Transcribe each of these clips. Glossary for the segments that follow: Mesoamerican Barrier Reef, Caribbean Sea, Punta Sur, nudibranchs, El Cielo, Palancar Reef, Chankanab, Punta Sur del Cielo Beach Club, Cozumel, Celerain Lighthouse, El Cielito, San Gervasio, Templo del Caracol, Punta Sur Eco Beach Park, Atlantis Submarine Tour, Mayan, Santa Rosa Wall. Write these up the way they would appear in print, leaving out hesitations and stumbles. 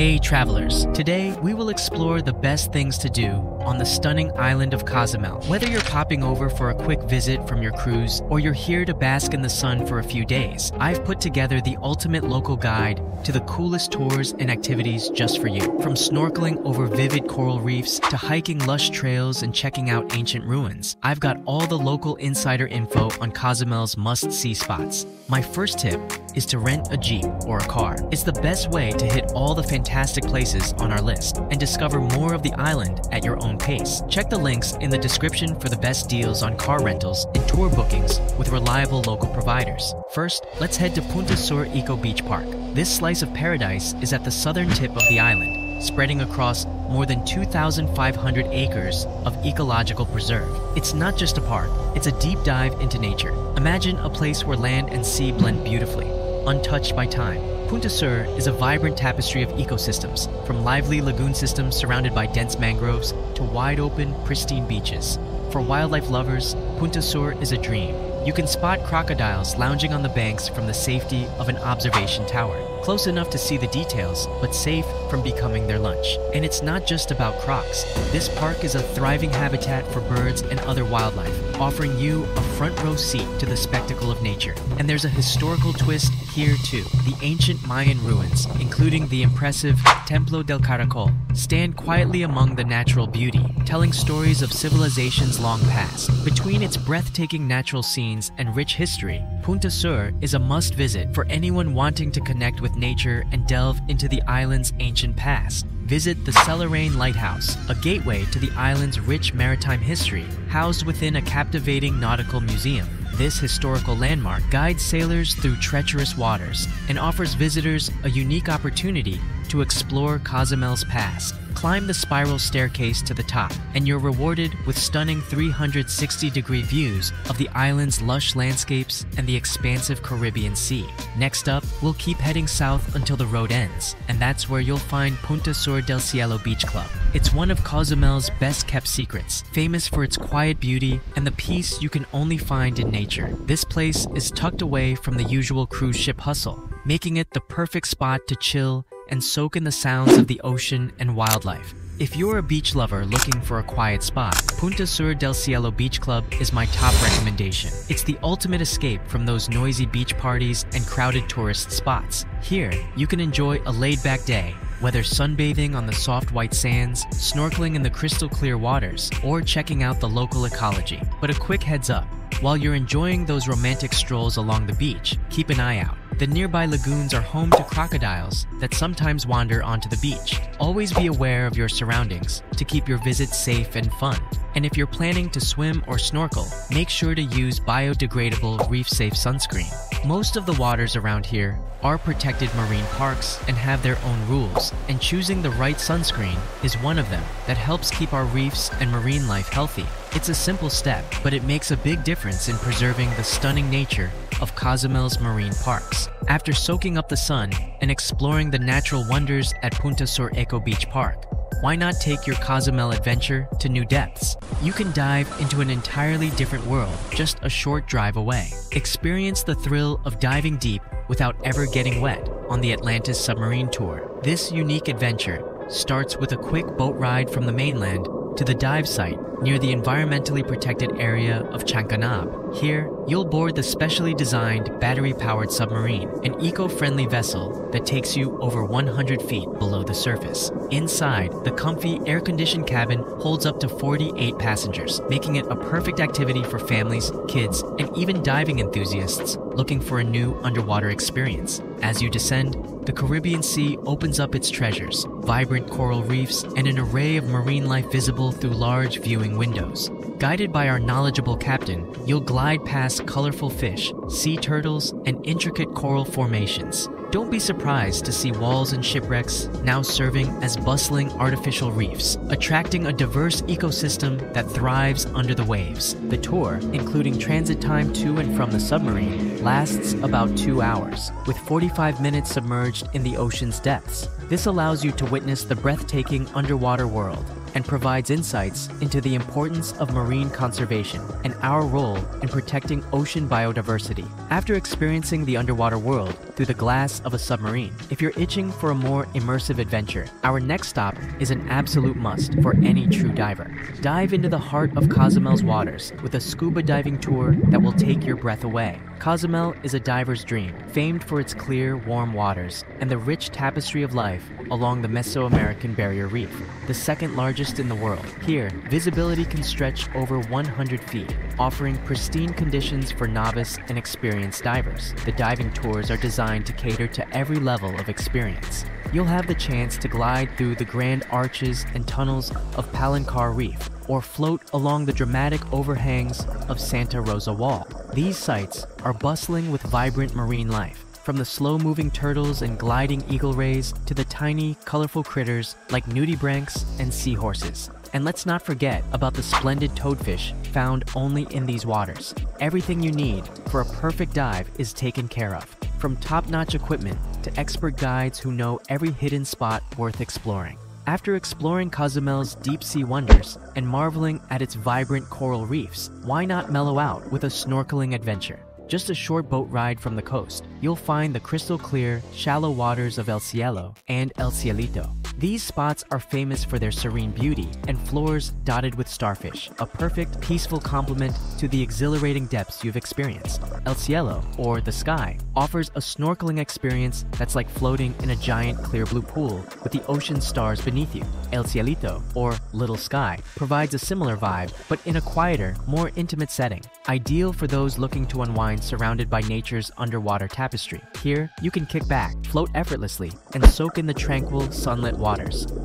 Hey travelers, today we will explore the best things to do on the stunning island of Cozumel. Whether you're popping over for a quick visit from your cruise or you're here to bask in the sun for a few days, I've put together the ultimate local guide to the coolest tours and activities just for you. From snorkeling over vivid coral reefs to hiking lush trails and checking out ancient ruins, I've got all the local insider info on Cozumel's must-see spots. My first tip is to rent a Jeep or a car. It's the best way to hit all the fantastic places on our list and discover more of the island at your own pace. Check the links in the description for the best deals on car rentals and tour bookings with reliable local providers. First, let's head to Punta Sur Eco Beach Park. This slice of paradise is at the southern tip of the island, spreading across more than 2,500 acres of ecological preserve. It's not just a park, it's a deep dive into nature. Imagine a place where land and sea blend beautifully, untouched by time. Punta Sur is a vibrant tapestry of ecosystems, from lively lagoon systems surrounded by dense mangroves to wide-open, pristine beaches. For wildlife lovers, Punta Sur is a dream. You can spot crocodiles lounging on the banks from the safety of an observation tower, close enough to see the details, but safe from becoming their lunch. And it's not just about crocs. This park is a thriving habitat for birds and other wildlife, offering you a front row seat to the spectacle of nature. And there's a historical twist here too. The ancient Mayan ruins, including the impressive Templo del Caracol, stand quietly among the natural beauty, telling stories of civilizations long past. Between its breathtaking natural scenes and rich history, Punta Sur is a must-visit for anyone wanting to connect with nature and delve into the island's ancient past. Visit the Celerain Lighthouse, a gateway to the island's rich maritime history, housed within a captivating nautical museum. This historical landmark guides sailors through treacherous waters and offers visitors a unique opportunity to explore Cozumel's past. Climb the spiral staircase to the top, and you're rewarded with stunning 360-degree views of the island's lush landscapes and the expansive Caribbean Sea. Next up, we'll keep heading south until the road ends, and that's where you'll find Punta Sur del Cielo Beach Club. It's one of Cozumel's best-kept secrets, famous for its quiet beauty and the peace you can only find in nature. This place is tucked away from the usual cruise ship hustle, making it the perfect spot to chill and soak in the sounds of the ocean and wildlife. If you're a beach lover looking for a quiet spot, Punta Sur del Cielo Beach Club is my top recommendation. It's the ultimate escape from those noisy beach parties and crowded tourist spots. Here, you can enjoy a laid-back day, whether sunbathing on the soft white sands, snorkeling in the crystal clear waters, or checking out the local ecology. But a quick heads up, while you're enjoying those romantic strolls along the beach, keep an eye out. The nearby lagoons are home to crocodiles that sometimes wander onto the beach. Always be aware of your surroundings to keep your visit safe and fun. And if you're planning to swim or snorkel, make sure to use biodegradable, reef-safe sunscreen. Most of the waters around here are protected marine parks and have their own rules, and choosing the right sunscreen is one of them that helps keep our reefs and marine life healthy. It's a simple step, but it makes a big difference in preserving the stunning nature of Cozumel's marine parks. After soaking up the sun and exploring the natural wonders at Punta Sur Eco Beach Park, why not take your Cozumel adventure to new depths? You can dive into an entirely different world just a short drive away. Experience the thrill of diving deep without ever getting wet on the Atlantis Submarine Tour. This unique adventure starts with a quick boat ride from the mainland to the dive site near the environmentally protected area of Chankanab. Here, you'll board the specially designed battery-powered submarine, an eco-friendly vessel that takes you over 100 feet below the surface. Inside, the comfy air-conditioned cabin holds up to 48 passengers, making it a perfect activity for families, kids, and even diving enthusiasts looking for a new underwater experience. As you descend, the Caribbean Sea opens up its treasures, vibrant coral reefs, and an array of marine life visible through large viewing windows. Guided by our knowledgeable captain, you'll glide past colorful fish, sea turtles, and intricate coral formations. Don't be surprised to see walls and shipwrecks now serving as bustling artificial reefs, attracting a diverse ecosystem that thrives under the waves. The tour, including transit time to and from the submarine, lasts about 2 hours, with 45 minutes submerged in the ocean's depths. This allows you to witness the breathtaking underwater world and provides insights into the importance of marine conservation and our role in protecting ocean biodiversity. After experiencing the underwater world through the glass of a submarine, if you're itching for a more immersive adventure, our next stop is an absolute must for any true diver. Dive into the heart of Cozumel's waters with a scuba diving tour that will take your breath away. Cozumel is a diver's dream, famed for its clear, warm waters and the rich tapestry of life along the Mesoamerican Barrier Reef, the second largest in the world. Here, visibility can stretch over 100 feet, offering pristine conditions for novice and experienced divers. The diving tours are designed to cater to every level of experience. You'll have the chance to glide through the grand arches and tunnels of Palancar Reef, or float along the dramatic overhangs of Santa Rosa Wall. These sites are bustling with vibrant marine life, from the slow-moving turtles and gliding eagle rays to the tiny, colorful critters like nudibranchs and seahorses. And let's not forget about the splendid toadfish found only in these waters. Everything you need for a perfect dive is taken care of, from top-notch equipment to expert guides who know every hidden spot worth exploring. After exploring Cozumel's deep-sea wonders and marveling at its vibrant coral reefs, why not mellow out with a snorkeling adventure? Just a short boat ride from the coast, you'll find the crystal-clear, shallow waters of El Cielo and El Cielito. These spots are famous for their serene beauty and floors dotted with starfish, a perfect, peaceful complement to the exhilarating depths you've experienced. El Cielo, or the sky, offers a snorkeling experience that's like floating in a giant clear blue pool with the ocean stars beneath you. El Cielito, or little sky, provides a similar vibe, but in a quieter, more intimate setting, ideal for those looking to unwind surrounded by nature's underwater tapestry. Here, you can kick back, float effortlessly, and soak in the tranquil, sunlit water.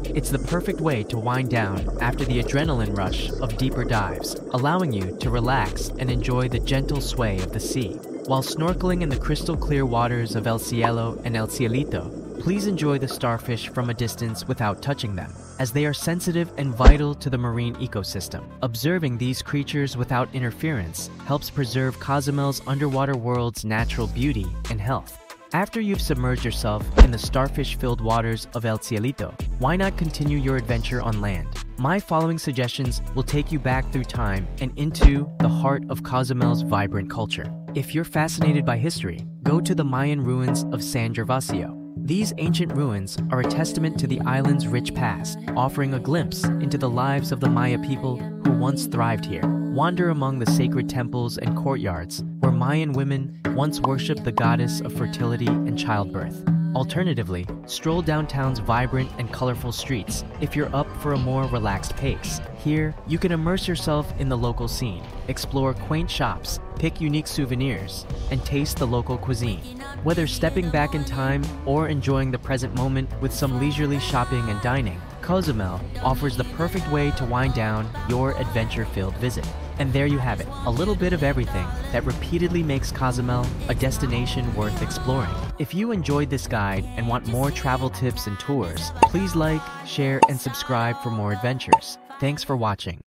It's the perfect way to wind down after the adrenaline rush of deeper dives, allowing you to relax and enjoy the gentle sway of the sea. While snorkeling in the crystal clear waters of El Cielo and El Cielito, please enjoy the starfish from a distance without touching them, as they are sensitive and vital to the marine ecosystem. Observing these creatures without interference helps preserve Cozumel's underwater world's natural beauty and health. After you've submerged yourself in the starfish-filled waters of El Cielito, why not continue your adventure on land? My following suggestions will take you back through time and into the heart of Cozumel's vibrant culture. If you're fascinated by history, go to the Mayan ruins of San Gervasio. These ancient ruins are a testament to the island's rich past, offering a glimpse into the lives of the Maya people who once thrived here. Wander among the sacred temples and courtyards where Mayan women once worshipped the goddess of fertility and childbirth. Alternatively, stroll downtown's vibrant and colorful streets if you're up for a more relaxed pace. Here, you can immerse yourself in the local scene, explore quaint shops, pick unique souvenirs, and taste the local cuisine. Whether stepping back in time or enjoying the present moment with some leisurely shopping and dining, Cozumel offers the perfect way to wind down your adventure-filled visit. And there you have it, a little bit of everything that repeatedly makes Cozumel a destination worth exploring. If you enjoyed this guide and want more travel tips and tours, please like, share, and subscribe for more adventures. Thanks for watching.